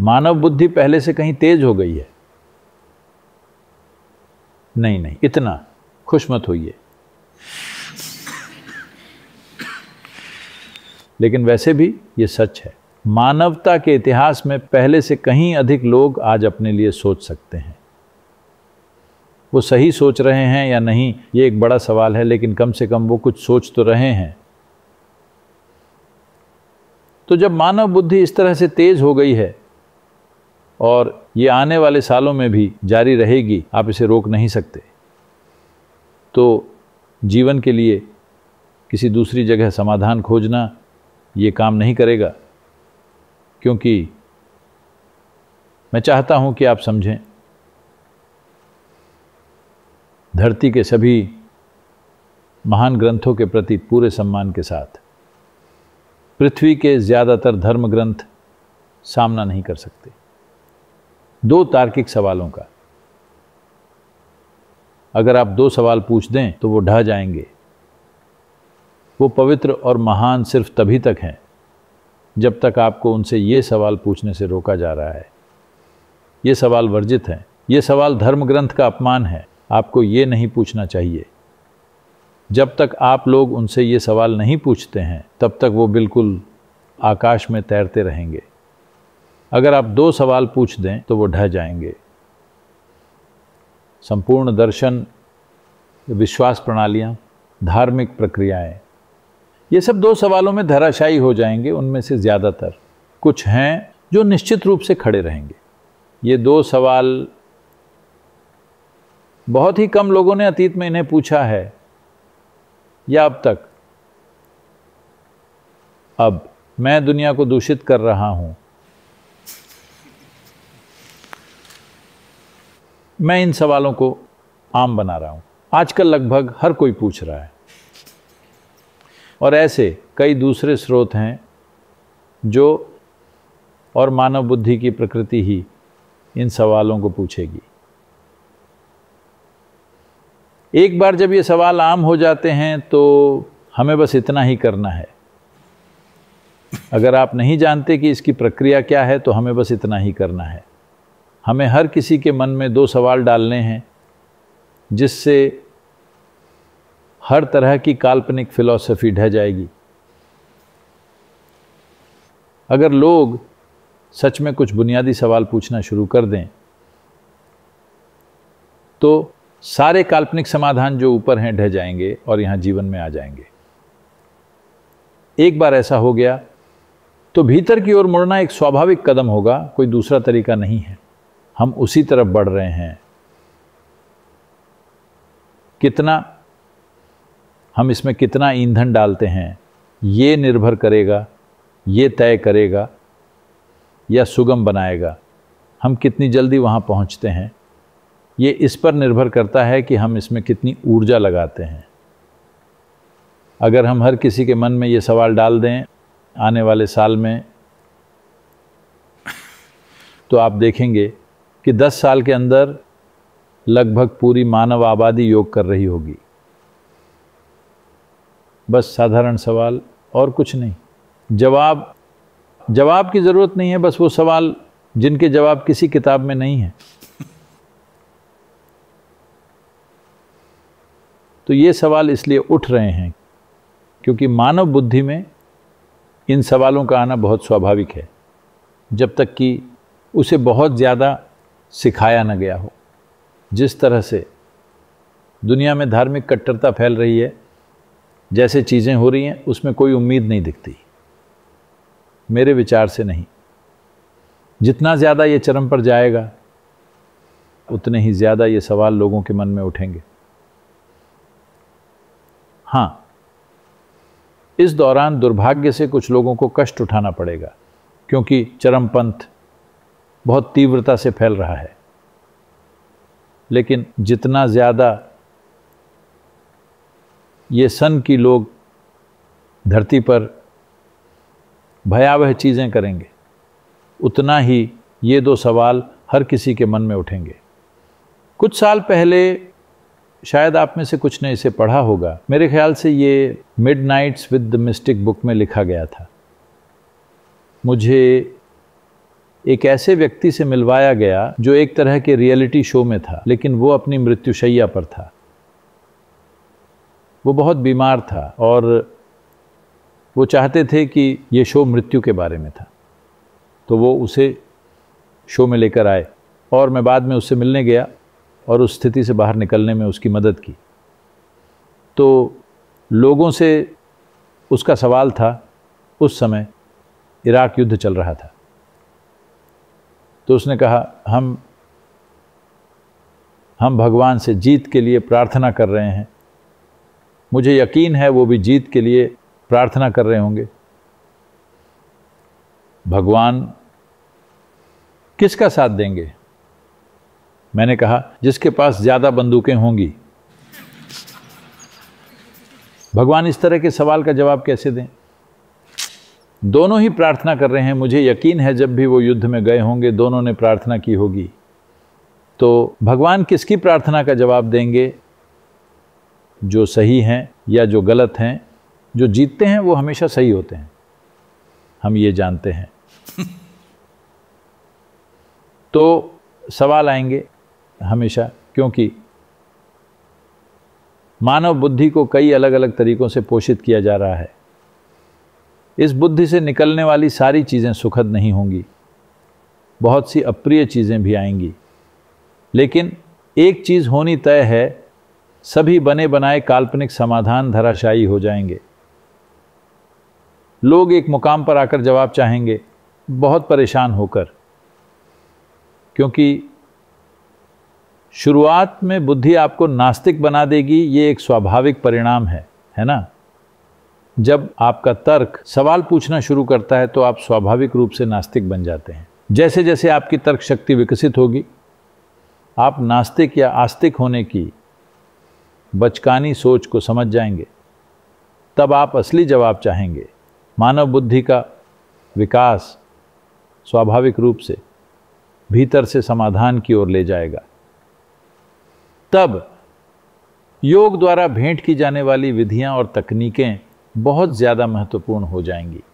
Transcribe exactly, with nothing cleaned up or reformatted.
मानव बुद्धि पहले से कहीं तेज हो गई है। नहीं नहीं, इतना खुश मत होइए। लेकिन वैसे भी ये सच है, मानवता के इतिहास में पहले से कहीं अधिक लोग आज अपने लिए सोच सकते हैं। वो सही सोच रहे हैं या नहीं ये एक बड़ा सवाल है, लेकिन कम से कम वो कुछ सोच तो रहे हैं। तो जब मानव बुद्धि इस तरह से तेज हो गई है और ये आने वाले सालों में भी जारी रहेगी, आप इसे रोक नहीं सकते, तो जीवन के लिए किसी दूसरी जगह समाधान खोजना ये काम नहीं करेगा। क्योंकि मैं चाहता हूं कि आप समझें, धरती के सभी महान ग्रंथों के प्रति पूरे सम्मान के साथ पृथ्वी के ज़्यादातर धर्म ग्रंथ सामना नहीं कर सकते दो तार्किक सवालों का। अगर आप दो सवाल पूछ दें तो वो ढह जाएंगे। वो पवित्र और महान सिर्फ तभी तक हैं जब तक आपको उनसे ये सवाल पूछने से रोका जा रहा है। ये सवाल वर्जित हैं, ये सवाल धर्म ग्रंथ का अपमान है। आपको ये नहीं पूछना चाहिए। जब तक आप लोग उनसे ये सवाल नहीं पूछते हैं तब तक वो बिल्कुल आकाश में तैरते रहेंगे। अगर आप दो सवाल पूछ दें तो वो ढह जाएंगे। संपूर्ण दर्शन, विश्वास प्रणालियाँ, धार्मिक प्रक्रियाएं, ये सब दो सवालों में धराशायी हो जाएंगे। उनमें से ज़्यादातर कुछ हैं जो निश्चित रूप से खड़े रहेंगे। ये दो सवाल बहुत ही कम लोगों ने अतीत में इन्हें पूछा है या अब तक। अब मैं दुनिया को दूषित कर रहा हूं, मैं इन सवालों को आम बना रहा हूं। आजकल लगभग हर कोई पूछ रहा है और ऐसे कई दूसरे स्रोत हैं जो और मानव बुद्धि की प्रकृति ही इन सवालों को पूछेगी। एक बार जब ये सवाल आम हो जाते हैं तो हमें बस इतना ही करना है। अगर आप नहीं जानते कि इसकी प्रक्रिया क्या है तो हमें बस इतना ही करना है। हमें हर किसी के मन में दो सवाल डालने हैं जिससे हर तरह की काल्पनिक फिलॉसफी ढह जाएगी। अगर लोग सच में कुछ बुनियादी सवाल पूछना शुरू कर दें तो सारे काल्पनिक समाधान जो ऊपर हैं ढह जाएंगे और यहाँ जीवन में आ जाएंगे। एक बार ऐसा हो गया तो भीतर की ओर मुड़ना एक स्वाभाविक कदम होगा, कोई दूसरा तरीका नहीं है। हम उसी तरफ बढ़ रहे हैं। कितना हम इसमें कितना ईंधन डालते हैं ये निर्भर करेगा, ये तय करेगा या सुगम बनाएगा हम कितनी जल्दी वहाँ पहुँचते हैं। ये इस पर निर्भर करता है कि हम इसमें कितनी ऊर्जा लगाते हैं। अगर हम हर किसी के मन में ये सवाल डाल दें आने वाले साल में, तो आप देखेंगे कि दस साल के अंदर लगभग पूरी मानव आबादी योग कर रही होगी। बस साधारण सवाल और कुछ नहीं। जवाब जवाब की ज़रूरत नहीं है, बस वो सवाल जिनके जवाब किसी किताब में नहीं है। तो ये सवाल इसलिए उठ रहे हैं क्योंकि मानव बुद्धि में इन सवालों का आना बहुत स्वाभाविक है, जब तक कि उसे बहुत ज़्यादा सिखाया न गया हो। जिस तरह से दुनिया में धार्मिक कट्टरता फैल रही है, जैसे चीज़ें हो रही हैं, उसमें कोई उम्मीद नहीं दिखती, मेरे विचार से नहीं। जितना ज़्यादा ये चरम पर जाएगा उतने ही ज़्यादा ये सवाल लोगों के मन में उठेंगे। हाँ, इस दौरान दुर्भाग्य से कुछ लोगों को कष्ट उठाना पड़ेगा क्योंकि चरमपंथ बहुत तीव्रता से फैल रहा है। लेकिन जितना ज़्यादा ये सन की लोग धरती पर भयावह चीज़ें करेंगे, उतना ही ये दो सवाल हर किसी के मन में उठेंगे। कुछ साल पहले, शायद आप में से कुछ ने इसे पढ़ा होगा, मेरे ख्याल से ये midnights with the mystic book में लिखा गया था। मुझे एक ऐसे व्यक्ति से मिलवाया गया जो एक तरह के रियलिटी शो में था, लेकिन वो अपनी मृत्युशैया पर था। वो बहुत बीमार था और वो चाहते थे कि ये शो मृत्यु के बारे में था, तो वो उसे शो में लेकर आए और मैं बाद में उससे मिलने गया और उस स्थिति से बाहर निकलने में उसकी मदद की। तो लोगों से उसका सवाल था, उस समय इराक युद्ध चल रहा था, तो उसने कहा हम हम भगवान से जीत के लिए प्रार्थना कर रहे हैं, मुझे यकीन है वो भी जीत के लिए प्रार्थना कर रहे होंगे। भगवान किसका साथ देंगे? मैंने कहा जिसके पास ज़्यादा बंदूकें होंगी। भगवान इस तरह के सवाल का जवाब कैसे दें? दोनों ही प्रार्थना कर रहे हैं, मुझे यकीन है जब भी वो युद्ध में गए होंगे दोनों ने प्रार्थना की होगी, तो भगवान किसकी प्रार्थना का जवाब देंगे? जो सही हैं या जो गलत हैं? जो जीतते हैं वो हमेशा सही होते हैं, हम ये जानते हैं। तो सवाल आएंगे हमेशा, क्योंकि मानव बुद्धि को कई अलग अलग तरीकों से पोषित किया जा रहा है। इस बुद्धि से निकलने वाली सारी चीज़ें सुखद नहीं होंगी, बहुत सी अप्रिय चीज़ें भी आएंगी, लेकिन एक चीज़ होनी तय है, सभी बने बनाए काल्पनिक समाधान धराशायी हो जाएंगे। लोग एक मुकाम पर आकर जवाब चाहेंगे, बहुत परेशान होकर, क्योंकि शुरुआत में बुद्धि आपको नास्तिक बना देगी, ये एक स्वाभाविक परिणाम है, है ना? जब आपका तर्क सवाल पूछना शुरू करता है तो आप स्वाभाविक रूप से नास्तिक बन जाते हैं। जैसे जैसे आपकी तर्क शक्ति विकसित होगी, आप नास्तिक या आस्तिक होने की बचकानी सोच को समझ जाएंगे, तब आप असली जवाब चाहेंगे। मानव बुद्धि का विकास स्वाभाविक रूप से भीतर से समाधान की ओर ले जाएगा। तब योग द्वारा भेंट की जाने वाली विधियां और तकनीकें बहुत ज़्यादा महत्वपूर्ण हो जाएंगी।